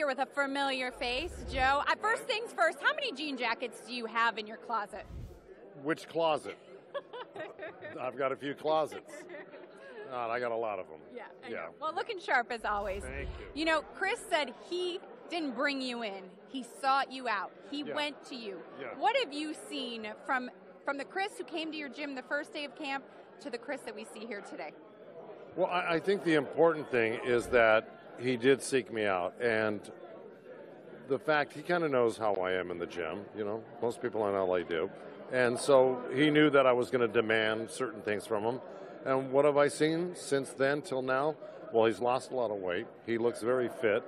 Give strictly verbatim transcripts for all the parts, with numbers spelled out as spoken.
here with a familiar face, Joe. Uh, first things first, how many jean jackets do you have in your closet? Which closet? I've got a few closets. Uh, I got a lot of them. Yeah. Yeah. Well, looking sharp as always. Thank you. You know, Chris said he didn't bring you in. He sought you out. He yeah. went to you. Yeah. What have you seen from from the Chris who came to your gym the first day of camp to the Chris that we see here today? Well, I, I think the important thing is that he did seek me out, and the fact he kind of knows how I am in the gym. You know, most people in L A do. And so he knew that I was going to demand certain things from him. And what have I seen since then till now? Well, he's lost a lot of weight. He looks very fit.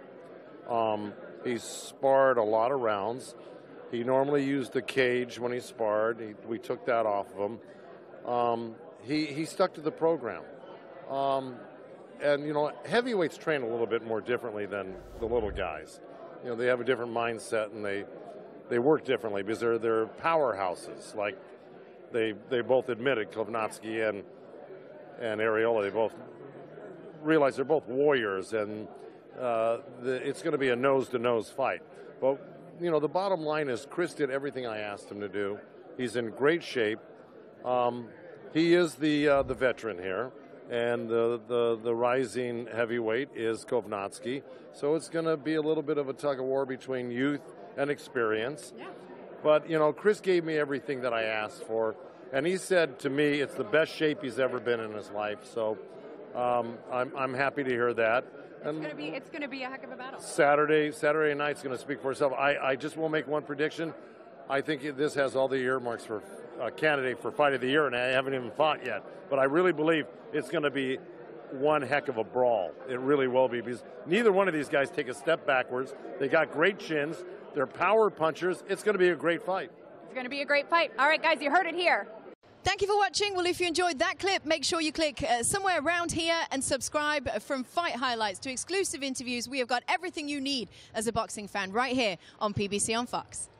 Um, he's sparred a lot of rounds. He normally used the cage when he sparred. He, we took that off of him. Um, he, he stuck to the program. Um, and, you know, heavyweights train a little bit more differently than the little guys. You know, they have a different mindset, and they they work differently because they're, they're powerhouses. Like, they, they both admitted, Kownacki and... and Arreola, they both realize they're both warriors, and uh, the, it's going to be a nose-to-nose fight. But, you know, the bottom line is Chris did everything I asked him to do. He's in great shape. Um, he is the uh, the veteran here, and the, the, the rising heavyweight is Kownacki. So it's going to be a little bit of a tug-of-war between youth and experience. Yeah. But, you know, Chris gave me everything that I asked for. And he said to me, it's the best shape he's ever been in his life. So um, I'm, I'm happy to hear that. And it's gonna be, it's gonna be a heck of a battle. Saturday, Saturday night's gonna speak for itself. I, I just will make one prediction. I think this has all the earmarks for a candidate for fight of the year, and I haven't even fought yet. But I really believe it's gonna be one heck of a brawl. It really will be, because neither one of these guys take a step backwards. They got great chins. They're power punchers. It's gonna be a great fight. It's gonna be a great fight. All right, guys, you heard it here. Thank you for watching. Well, if you enjoyed that clip, make sure you click uh, somewhere around here and subscribe from Fight Highlights to exclusive interviews. We have got everything you need as a boxing fan right here on P B C on Fox.